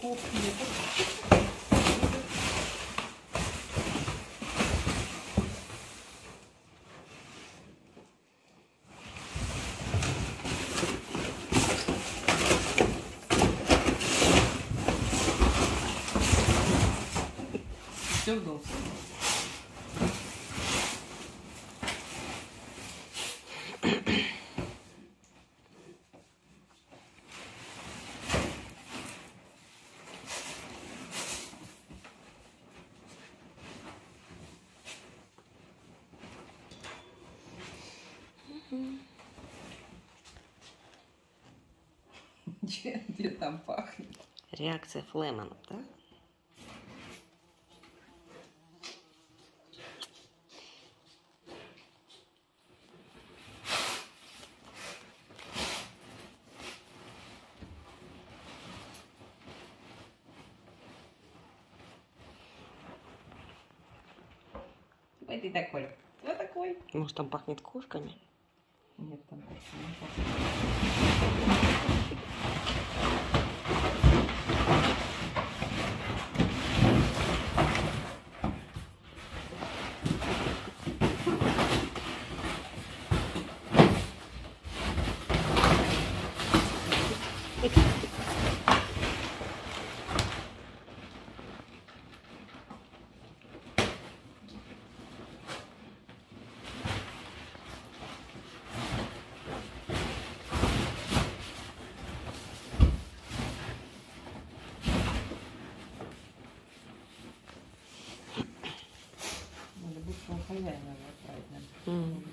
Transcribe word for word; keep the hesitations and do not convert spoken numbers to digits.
кухне. Все в дом. Где, где там пахнет? Реакция Флемана, да? Ой, ты такой. Ты такой. Может, там пахнет кошками? Нет, там кошки не пахнет. Хозяина отправить нам.